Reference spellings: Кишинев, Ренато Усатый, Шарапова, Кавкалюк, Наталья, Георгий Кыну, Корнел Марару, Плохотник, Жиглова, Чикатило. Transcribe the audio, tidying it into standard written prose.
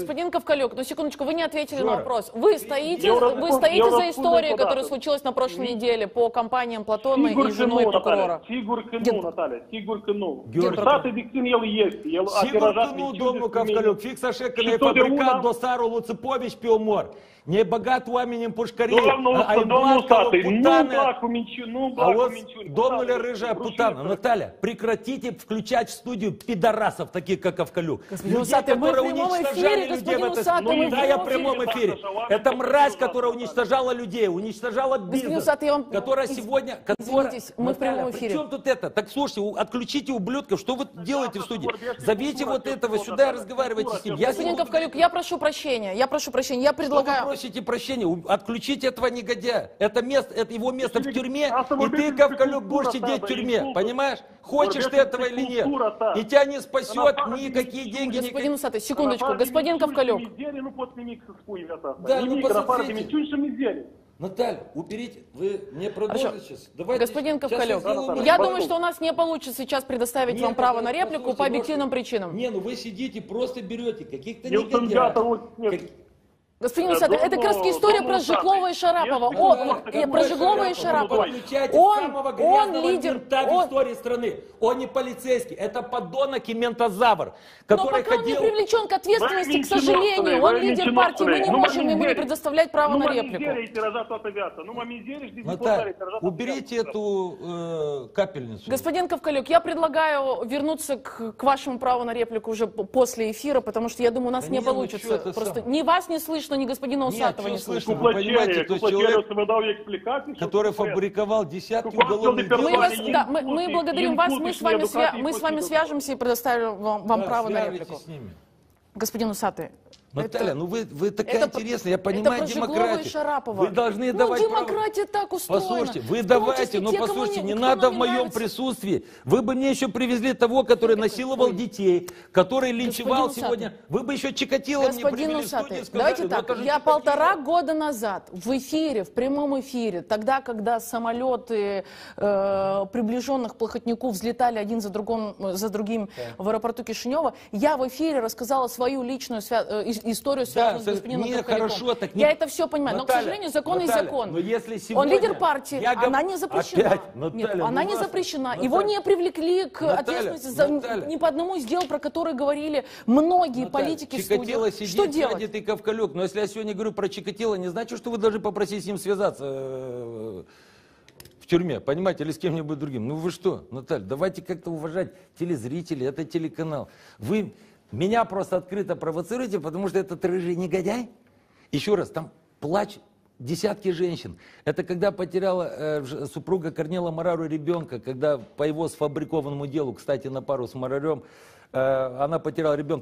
Господин Кавкалюк, ну секундочку, вы не ответили на вопрос. Вы стоите за историей, которая случилась на прошлой неделе по компаниям Платона и женой прокурора. Сигуржино, Наталья, Сигуржино. Георгий Кыну есть. Сигуржино дома Кавкалюк. Фиг сашеканий фабрикат до Сару Луципович пилмор. Не богат уаменем пушкари. Дом Усатый. Дом или рыжая путана. Наталья, прекратите включать в студию пидорасов, таких как Кавкалюк. Господин Усатый, мы в прямом эфире. Господин Усатый, ну, да, я в прямом эфире. Это мразь, которая уничтожала людей, уничтожала бизнес, Усатый, вам... которая сегодня... Извинитесь, мы в прямом эфире. При чем тут это? Так слушайте, отключите ублюдков, что вы делаете в студии? Зовите вот этого сюда и разговаривайте с ним. Господин Кавкалюк, я прошу прощения, я предлагаю... Что вы просите прощения? Отключите этого негодяя. Это его место в тюрьме, и ты, Кавкалюк, будешь сидеть в тюрьме, понимаешь? Хочешь ты этого или нет? И тебя не спасет никакие деньги. Господин Усатый, секундочку, господин Кавкалюк. Да, ну посмотрите. Наталья, уберите. Вы не продолжите сейчас. Давайте господин Кавкалюк, я думаю, что у нас не получится сейчас предоставить вам право на реплику по объективным причинам. Не, ну вы сидите, просто берете каких-то негодяев. Господин Усатый, это как раз история про Жиглова и Шарапова. Он лидер истории страны. Он не полицейский. Это подонок и ментозавр, который пока он не привлечен к ответственности, к сожалению. Он лидер партии. Мы не можем ему не предоставлять право на реплику. Наталья, уберите эту капельницу. Господин Кавкалюк, я предлагаю вернуться к вашему праву на реплику уже после эфира, потому что я думаю, у нас не получится. Просто ни вас не слышно. Что ни господина Усатого не слышно. Вы понимаете, то есть человек, который фабриковал десятки уголовных дел. Мы благодарим вас, мы с вами свяжемся и предоставим вам право на реплику. Господин Усатый. Наталья, ну вы такая интересная, я понимаю демократию. Вы должны давать право. Ну демократия так устроена. Послушайте, вы давайте, но послушайте, не надо в моем присутствии. Вы бы мне еще привезли того, который насиловал детей, который линчевал сегодня. Вы бы еще Чикатило мне привели в студию. Давайте так, я 1,5 года назад в эфире, в прямом эфире, тогда, когда самолеты приближенных Плохотнику взлетали один за другим в аэропорту Кишинева, я в эфире рассказала свою личную историю, связанную с господином Кавкалюком. Я это все понимаю. Наталья, но, к сожалению, закон и закон. Но если сегодня... Он лидер партии, она не запрещена. Опять, Наталья, нет, она не запрещена. Наталья, его не привлекли к ответственности за ни по одному из дел, про которые говорили многие политики в студии. Что делать? И Кавкалюк. Но если я сегодня говорю про Чикатило, не значит, что вы должны попросить с ним связаться в тюрьме, понимаете, или с кем-нибудь другим. Ну вы что, Наталья, давайте как-то уважать телезрителей, это телеканал. Вы... Меня просто открыто провоцируете, потому что этот рыжий негодяй, еще раз, там плач десятки женщин. Это когда потеряла супруга Корнела Марару ребенка, когда по его сфабрикованному делу, кстати, на пару с Марарем, она потеряла ребенка.